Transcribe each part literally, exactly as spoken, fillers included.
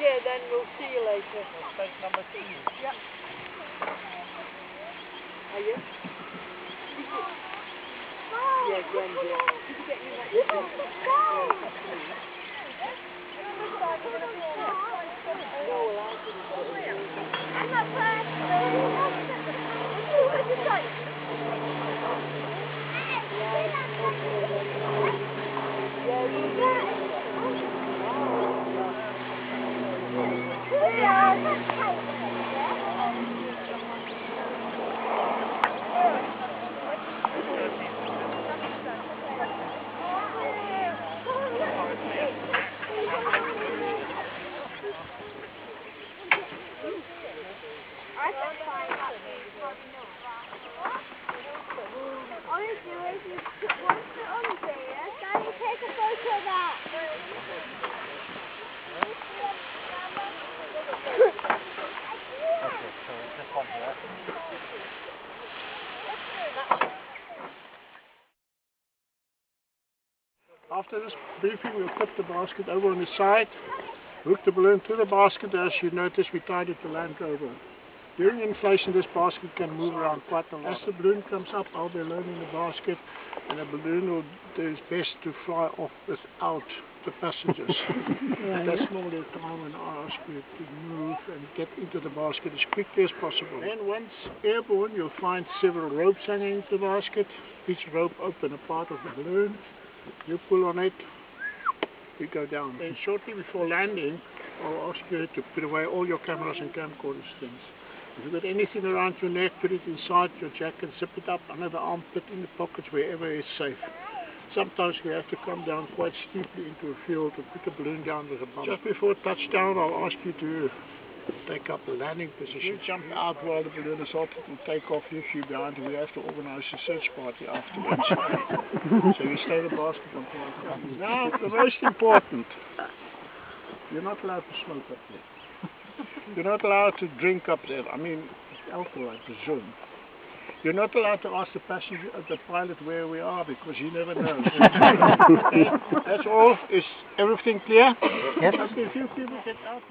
yeah, then we'll see you later. Space number two. Yep. Are you? Yeah, Glenn, yeah. Did you get me that? You got the phone! No, well, I didn't got it. I'm not glad. What did you say? Yeah, you got it. Yeah, that's right. After this briefing, we'll put the basket over on the side, hook the balloon to the basket. As you notice, we tied it to Land Rover. During inflation, this basket can move around quite a lot. As the balloon comes up, I'll be alone in the basket, and the balloon will do its best to fly off without the passengers. At that small time, and I ask you to move and get into the basket as quickly as possible. Then once airborne, you'll find several ropes hanging into the basket. Each rope opens a part of the balloon. You pull on it, you go down. Then shortly before landing, I'll ask you to put away all your cameras and camcorders things. If you've got anything around your neck, put it inside your jacket, zip it up under the armpit, in the pockets, wherever is safe. Sometimes we have to come down quite steeply into a field to put the balloon down with a bump. Just before touchdown, I'll ask you to take up a landing position. You jump out while the balloon is hot and take off your few behind. We have to organise a search party afterwards. So you stay the basket on fire. Now, the most important, you're not allowed to smoke up there. You're not allowed to drink up there. I mean, it's alcohol, I presume. You're not allowed to ask the passenger, the pilot, where we are, because he never knows. That's all. Is everything clear? Yes. Okay, a few people get out.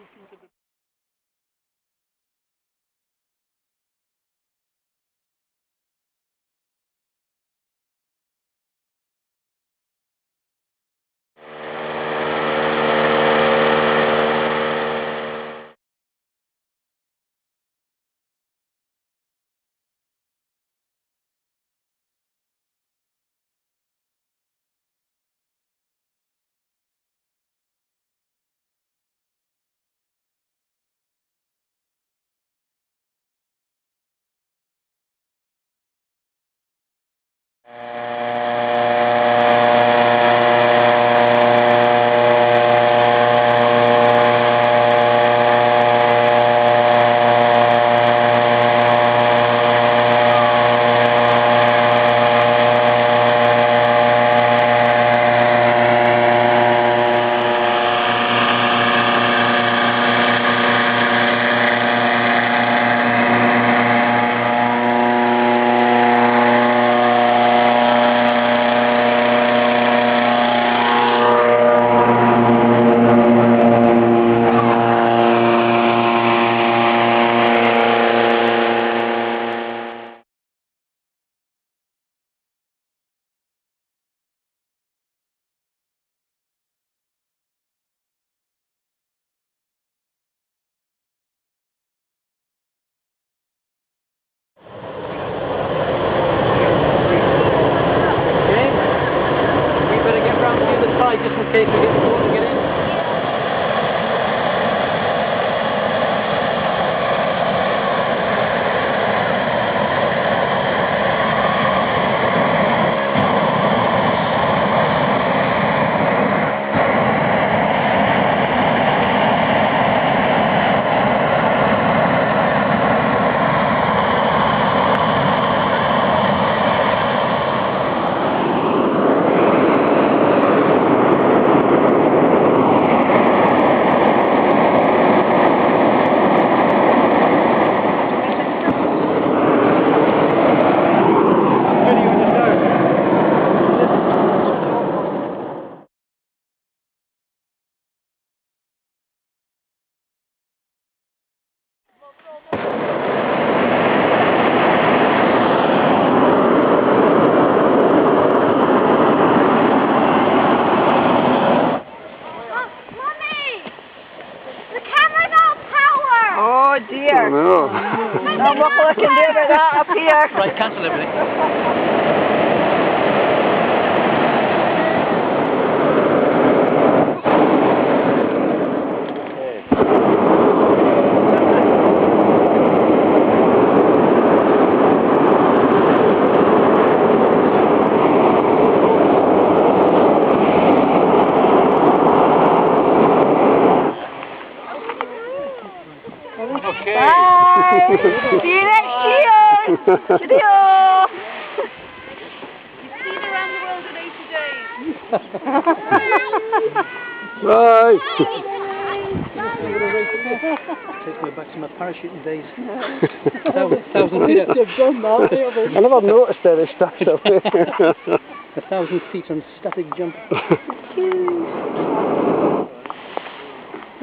can live with that up here. Right, cancel everything. Okay. Bye. See you next year. Video. You've seen around the world in eighty days. Bye. Take me back to my parachuting days. thousand, thousand feet. You've done that. I never noticed that they stacked up there. A thousand feet on static jump. So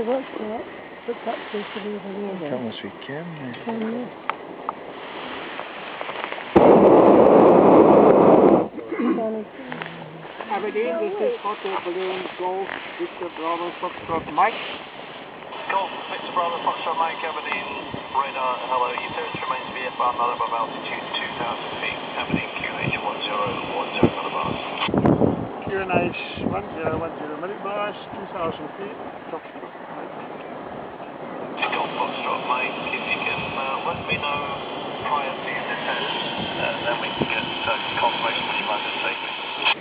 what's that? What's that supposed to be over there? Come on, we can. Can you? Aberdeen, this is Hotel Balloon Golf Victor Bravo Foxtrot Mike. Golf Victor Bravo Foxtrot Mike, Aberdeen. Radar, hello. Your turret remains V F R, not above altitude two thousand feet. Aberdeen Q H one zero one zero millibars. Q H one zero one zero millibars, two thousand feet. Top Foxtrot Mike, if you can uh, let me know prior to your descent, uh, then we can get uh, confirmation when you land it safely.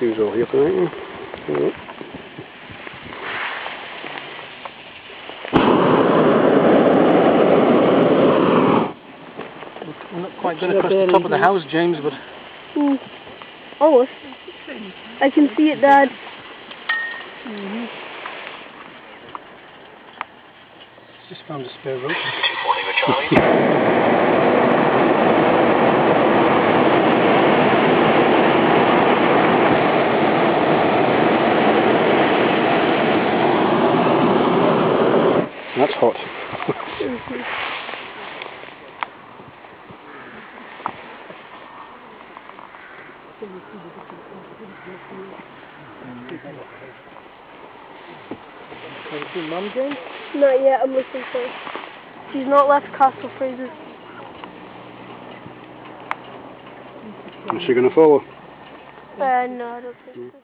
Two's all here for that, yeah. All right. I'm not quite going across the top of the house, James, but... Mm. Oh, I can see it, Dad. Mm-hmm. Just found a spare rope. two forty with Charlie. That's hot. Have you seen Mum, Jane? Not yet, I'm looking for her. She's not left Castle Fraser. Is she going to follow? Uh, no, I don't think so.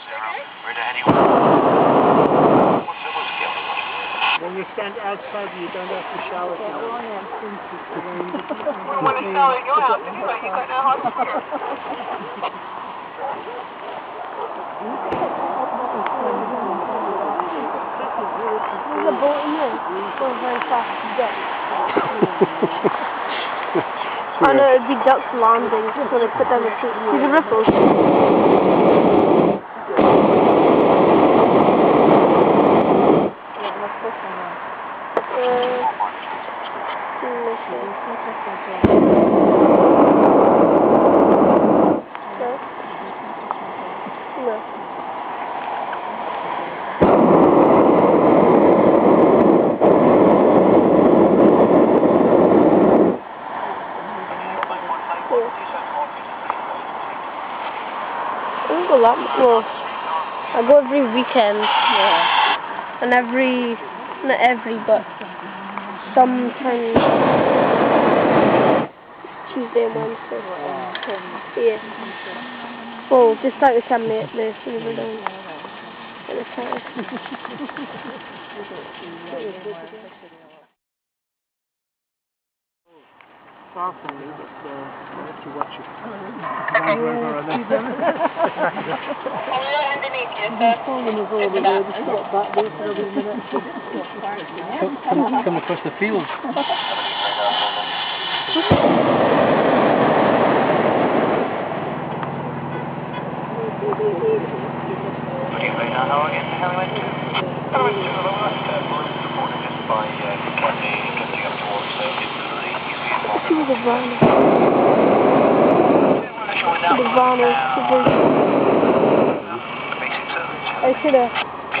We're heading when you stand outside, you don't have to shower. When you shower, you go out. You got, you got no hot water. There's a boat in there. It goes very fast to get. I know it'd be ducks landing, so they put down the feet. There's a ripple. No. No. lot more. I go every weekend, yeah. And every, not every, but sometimes Tuesday and Wednesday. Yeah. Well, just like the Sam Mate Day, so we don't get the time. Far from me, but uh, I'll let you watch it. I'm over on it. Come, come across the field. The Vanna. The Vanna is the big one. I should have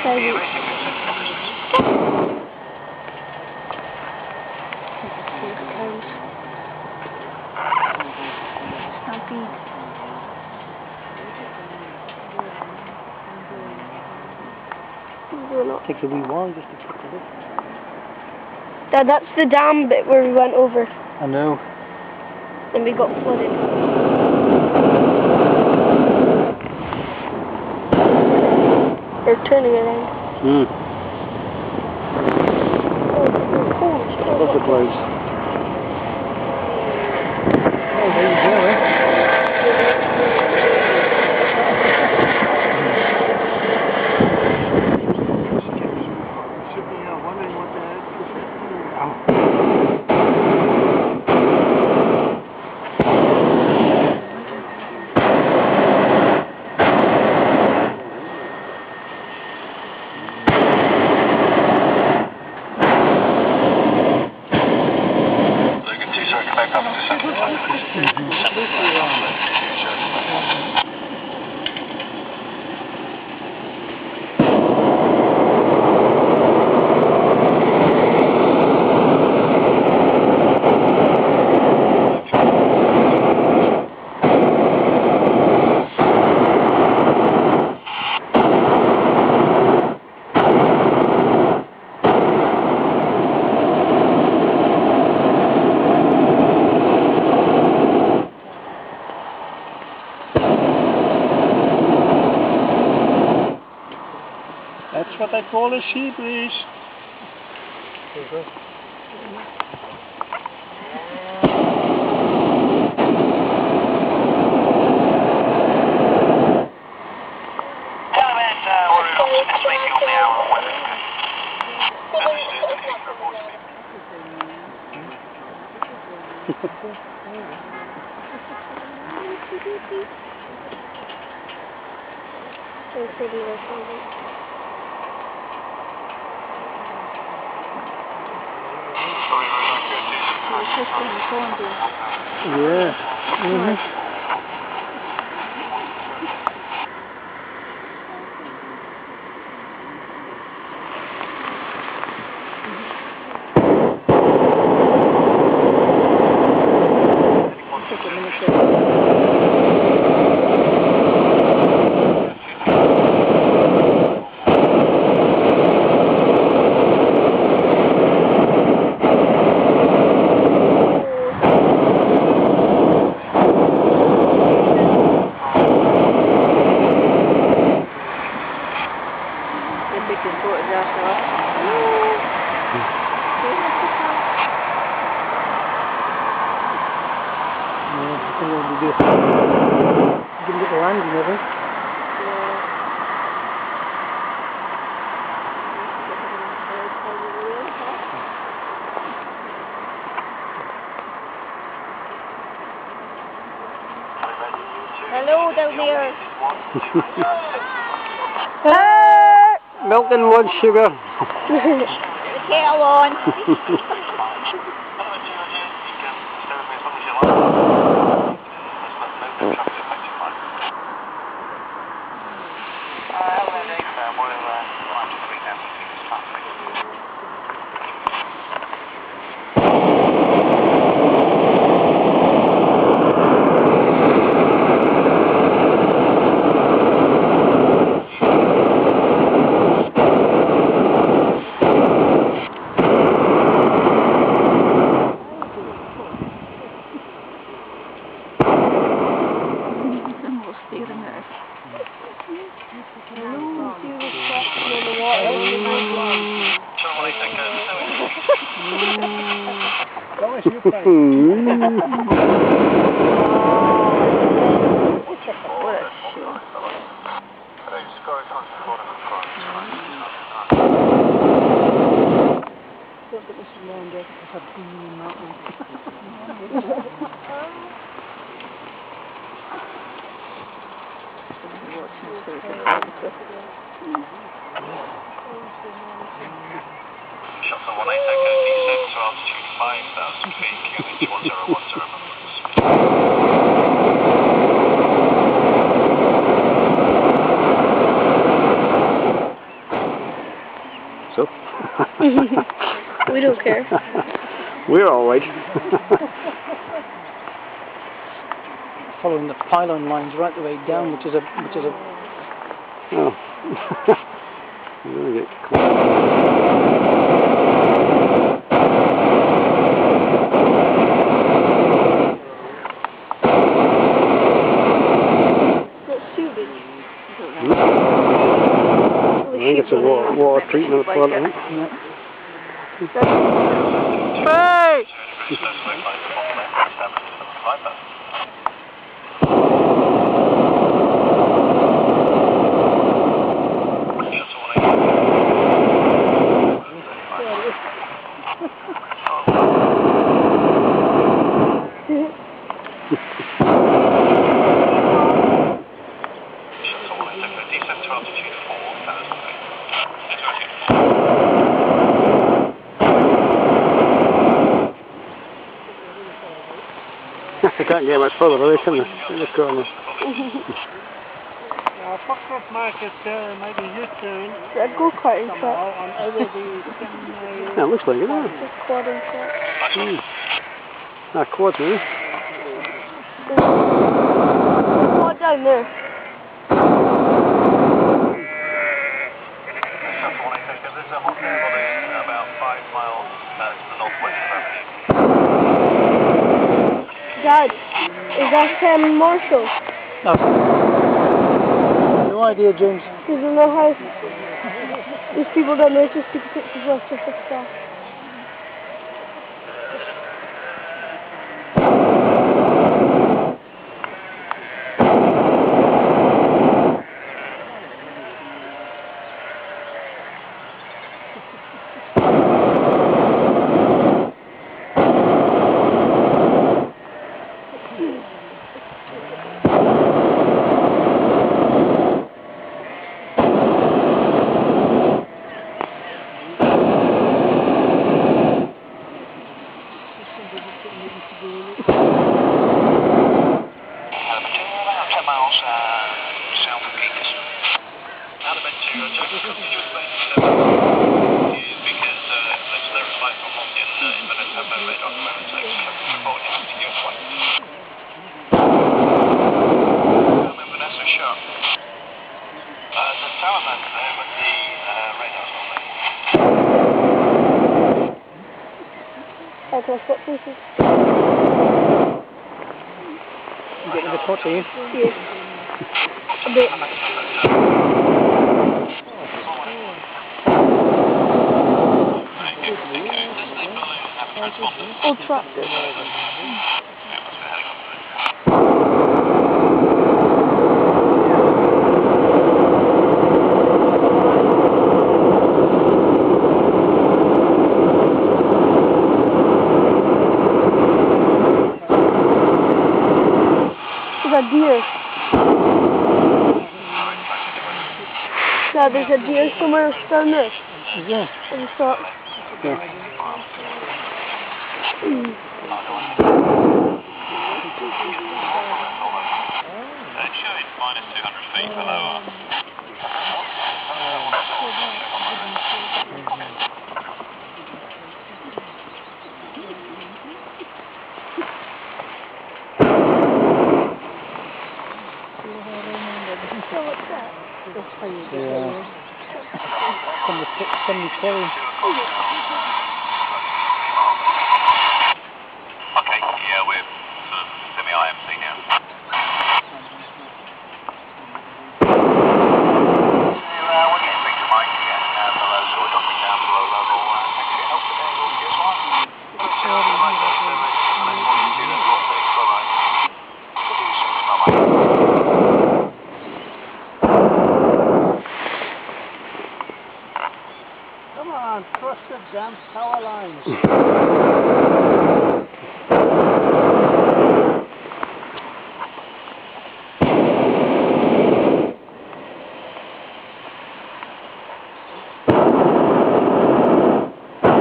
tried it. It takes a wee while just to check the bit. Dad, that's the dam bit where we went over. I know. And we got flooded. They're turning around. Hmm. Oh, oh, oh. That's a place. Oh, there you go, eh? Oh. That's what I call a sheep leash. Yeah. Mm-hmm. Hello down there. uh, Milk and one sugar. The kettle on. So? We don't care. We're all right. Following the pylon lines right the way down, which is a which is a. Oh. I'm gonna get I think it's a water, water treatment plant, I think. Hey! They can't get much further, really, can they? Let's go on this. Now, Foxcroft Market uh, made a U-turn. I'd go quite in shot. Yeah, it looks like it, doesn't it? It's quad in shot. Mm. Ah, quad, really. Quad down there. This is a hot air body about five miles to the northwest of Aberdeen. Dad, is that Sam um, Marshall? No. No idea, James. Because I don't know how these people don't know just take pictures of just like that. You getting a bit hot, are you? Yes. A bit. Old truck. Deer. Yeah, there's a deer somewhere down there. Yeah. And it's not. Yeah. Mm. That showed minus two hundred feet below us. I M C now. jumps power lines. I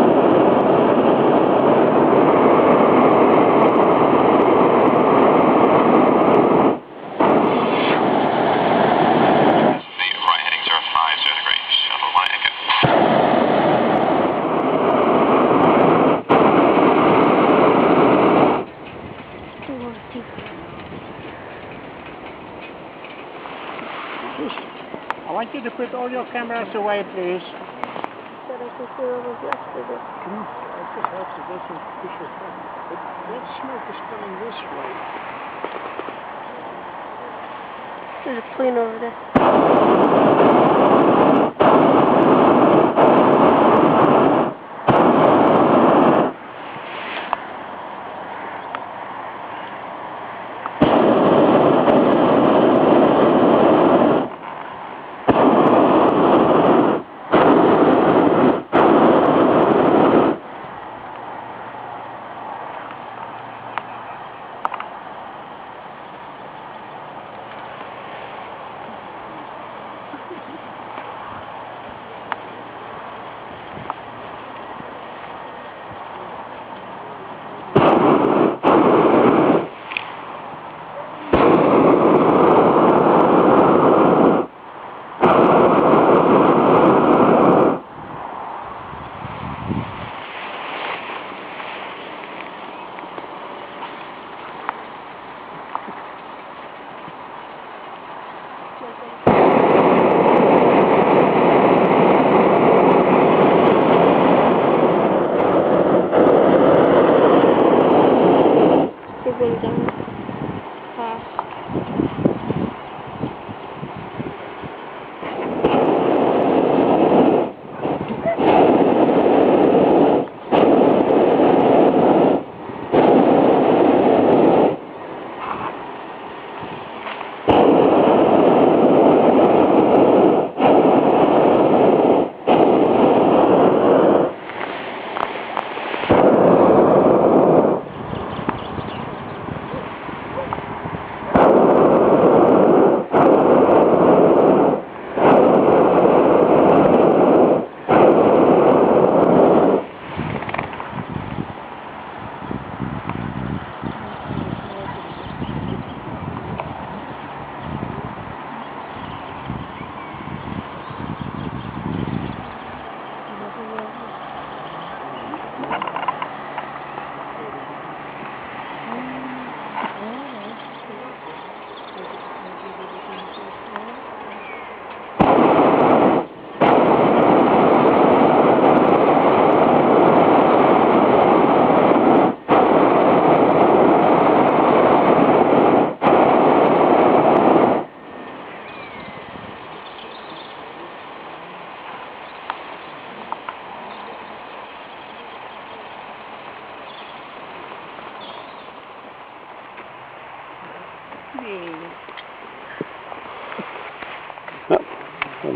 want you to put all your cameras away, please. But I can see all those lights with it. I just have to get some pictures. But that smoke is coming this way. There's a plane over there.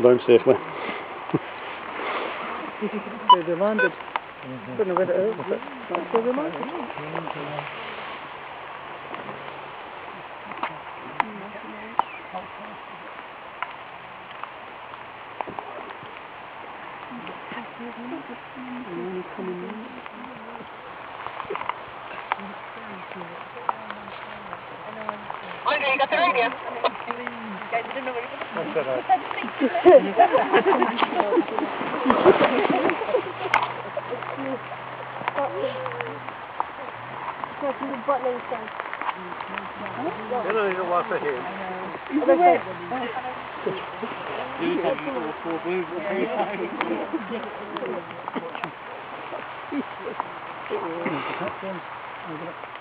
Down safely. They're reminded. Mm-hmm. Don't know where it is, but they're reminded. Andre, you got the radio? I didn't know what it was. That's alright. You don't need a lot of hands. He's away. He's away. He's away.